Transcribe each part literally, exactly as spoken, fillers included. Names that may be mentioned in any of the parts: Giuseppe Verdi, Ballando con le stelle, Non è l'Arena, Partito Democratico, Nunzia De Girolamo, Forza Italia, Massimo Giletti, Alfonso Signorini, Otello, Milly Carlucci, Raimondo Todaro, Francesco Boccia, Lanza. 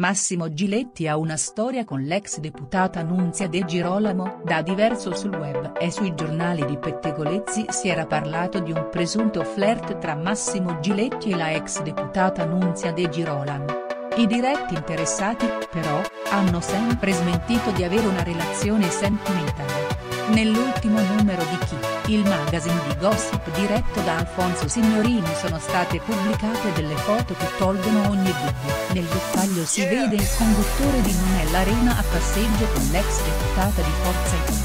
Massimo Giletti ha una storia con l'ex deputata Nunzia De Girolamo, da diverso sul web e sui giornali di pettegolezzi si era parlato di un presunto flirt tra Massimo Giletti e la ex deputata Nunzia De Girolamo. I diretti interessati, però, hanno sempre smentito di avere una relazione sentimentale. Nell'ultimo numero di Chi, il magazine di gossip diretto da Alfonso Signorini, sono state pubblicate delle foto che tolgono ogni dubbio. Nel dettaglio si vede il conduttore di Non è l'Arena a passeggio con l'ex deputata di Forza Italia.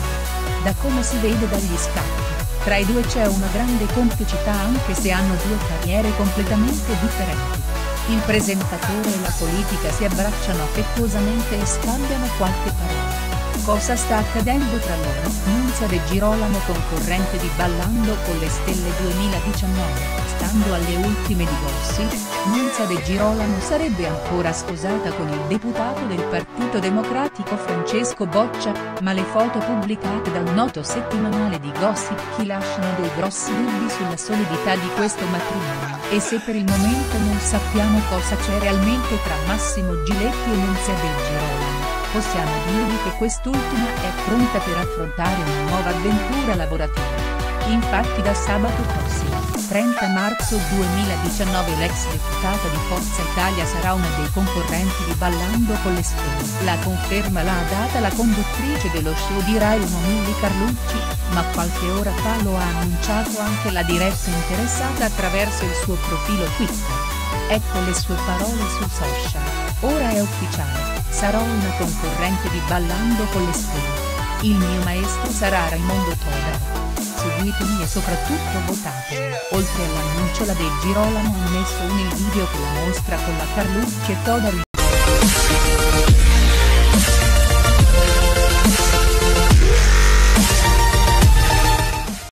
Da come si vede dagli scatti, tra i due c'è una grande complicità anche se hanno due carriere completamente differenti. Il presentatore e la politica si abbracciano affettuosamente e scambiano qualche parola. Cosa sta accadendo tra loro? Nunzia De Girolamo, concorrente di Ballando con le stelle duemiladiciannove, stando alle ultime di gossip, Nunzia De Girolamo sarebbe ancora sposata con il deputato del Partito Democratico Francesco Boccia, ma le foto pubblicate dal noto settimanale di gossip Chi lasciano dei grossi dubbi sulla solidità di questo matrimonio, e se per il momento non sappiamo cosa c'è realmente tra Massimo Giletti e Nunzia De Girolamo, possiamo dirvi che quest'ultima è pronta per affrontare una nuova avventura lavorativa. Infatti da sabato prossimo, trenta marzo duemiladiciannove, l'ex deputata di Forza Italia sarà una dei concorrenti di Ballando con le stelle. La conferma l'ha data la conduttrice dello show di Rai uno Milly Carlucci, ma qualche ora fa lo ha annunciato anche la diretta interessata attraverso il suo profilo Twitter. Ecco le sue parole sul social: ora è ufficiale. Sarò una concorrente di Ballando con le stelle. Il mio maestro sarà Raimondo Todaro. Seguitemi e soprattutto votatemi. Oltre all'annuncio, la De Girolamo ha messo un video che la mostra con la Carlucci e Todaro.